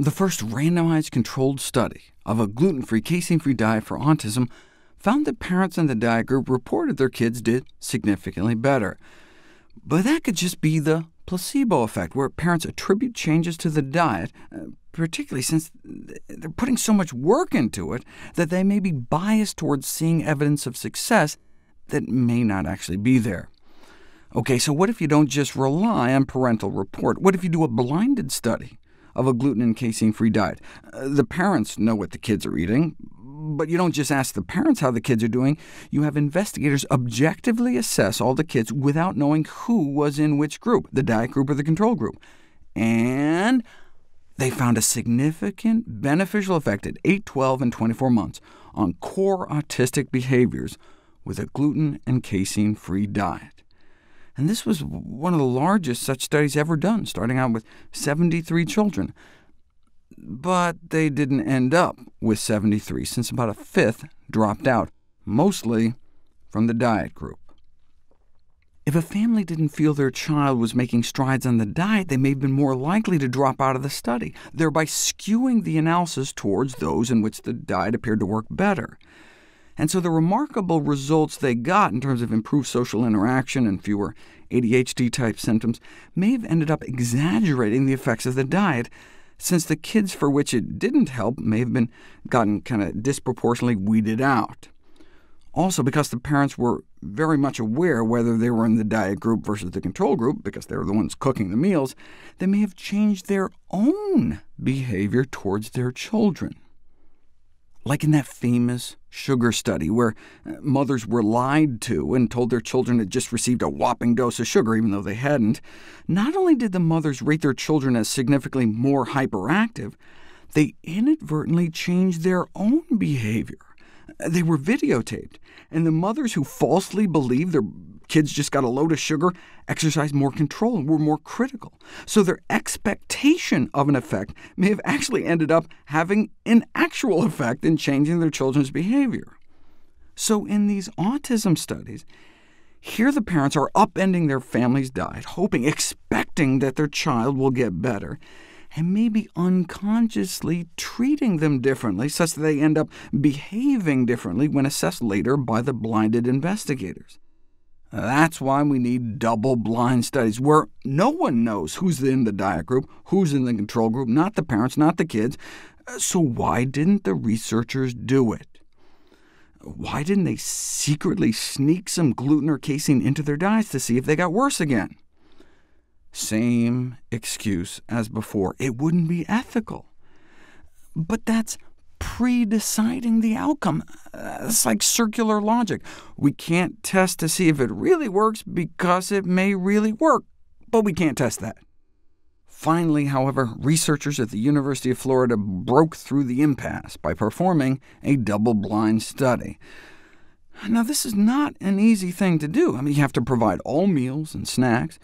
The first randomized controlled study of a gluten-free, casein-free diet for autism found that parents in the diet group reported their kids did significantly better. But that could just be the placebo effect, where parents attribute changes to the diet, particularly since they're putting so much work into it that they may be biased towards seeing evidence of success that may not actually be there. OK, so what if you don't just rely on parental report? What if you do a blinded study of a gluten and casein-free diet? The parents know what the kids are eating, but you don't just ask the parents how the kids are doing. You have investigators objectively assess all the kids without knowing who was in which group, the diet group or the control group. And they found a significant beneficial effect at 8, 12, and 24 months on core autistic behaviors with a gluten and casein-free diet. And this was one of the largest such studies ever done, starting out with 73 children. But they didn't end up with 73, since about a fifth dropped out, mostly from the diet group. If a family didn't feel their child was making strides on the diet, they may have been more likely to drop out of the study, thereby skewing the analysis towards those in which the diet appeared to work better. And so the remarkable results they got in terms of improved social interaction and fewer ADHD-type symptoms may have ended up exaggerating the effects of the diet, since the kids for which it didn't help may have been gotten kind of disproportionately weeded out. Also, because the parents were very much aware whether they were in the diet group versus the control group, because they were the ones cooking the meals, they may have changed their own behavior towards their children. Like in that famous sugar study, where mothers were lied to and told their children had just received a whopping dose of sugar, even though they hadn't. Not only did the mothers rate their children as significantly more hyperactive, they inadvertently changed their own behavior. They were videotaped, and the mothers who falsely believed their kids just got a load of sugar exercised more control and were more critical. So their expectation of an effect may have actually ended up having an actual effect in changing their children's behavior. So in these autism studies, here the parents are upending their family's diet, hoping, expecting that their child will get better, and maybe unconsciously treating them differently, such that they end up behaving differently when assessed later by the blinded investigators. That's why we need double-blind studies, where no one knows who's in the diet group, who's in the control group, not the parents, not the kids. So why didn't the researchers do it? Why didn't they secretly sneak some gluten or casein into their diets to see if they got worse again? Same excuse as before. It wouldn't be ethical. But that's pre-deciding the outcome. It's like circular logic. We can't test to see if it really works because it may really work, but we can't test that. Finally, however, researchers at the University of Florida broke through the impasse by performing a double-blind study. Now, this is not an easy thing to do. I mean, you have to provide all meals and snacks,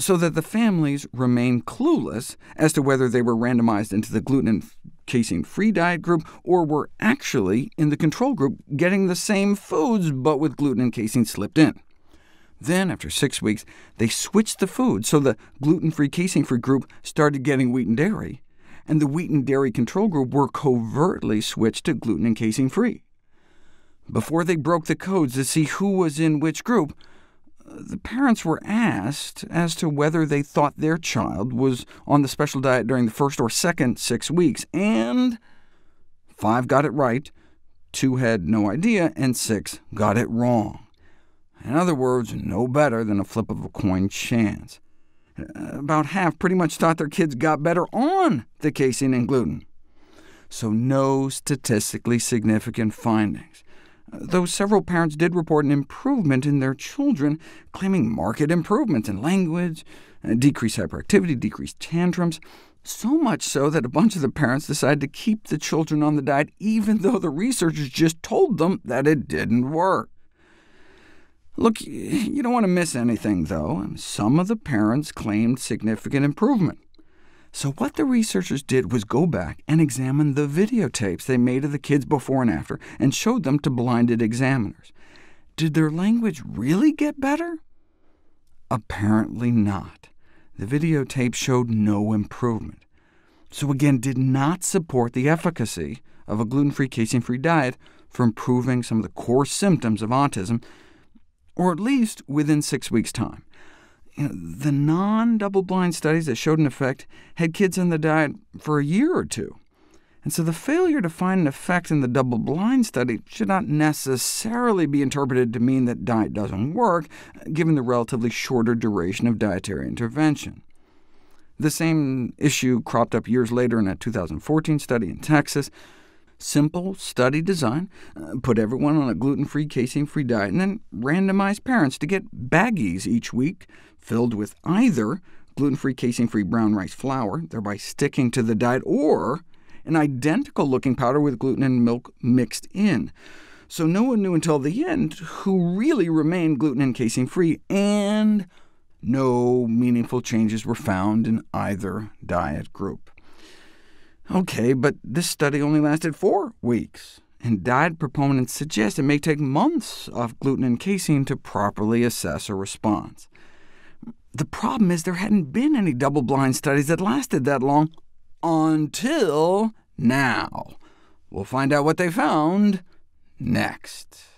so that the families remain clueless as to whether they were randomized into the gluten and casein-free diet group or were actually in the control group getting the same foods, but with gluten and casein slipped in. Then, after 6 weeks, they switched the food, so the gluten-free, casein-free group started getting wheat and dairy, and the wheat and dairy control group were covertly switched to gluten and casein-free. Before they broke the codes to see who was in which group, the parents were asked as to whether they thought their child was on the special diet during the first or second 6 weeks, and 5 got it right, 2 had no idea, and 6 got it wrong. In other words, no better than a flip of a coin chance. About half pretty much thought their kids got better on the casein and gluten. So no statistically significant findings, though several parents did report an improvement in their children, claiming marked improvements in language, decreased hyperactivity, decreased tantrums, so much so that a bunch of the parents decided to keep the children on the diet, even though the researchers just told them that it didn't work. Look, you don't want to miss anything, though. Some of the parents claimed significant improvement. So what the researchers did was go back and examine the videotapes they made of the kids before and after, and showed them to blinded examiners. Did their language really get better? Apparently not. The videotapes showed no improvement. so again did not support the efficacy of a gluten-free, casein-free diet for improving some of the core symptoms of autism, or at least within 6 weeks' time. The non-double-blind studies that showed an effect had kids on the diet for a year or two, and so the failure to find an effect in the double-blind study should not necessarily be interpreted to mean that diet doesn't work, given the relatively shorter duration of dietary intervention. The same issue cropped up years later in a 2014 study in Texas. Simple study design put everyone on a gluten-free, casein-free diet, and then randomized parents to get baggies each week filled with either gluten-free, casein-free brown rice flour, thereby sticking to the diet, or an identical-looking powder with gluten and milk mixed in. So no one knew until the end who really remained gluten and casein-free, and no meaningful changes were found in either diet group. OK, but this study only lasted 4 weeks, and diet proponents suggest it may take months off gluten and casein to properly assess a response. The problem is there hadn't been any double-blind studies that lasted that long until now. We'll find out what they found next.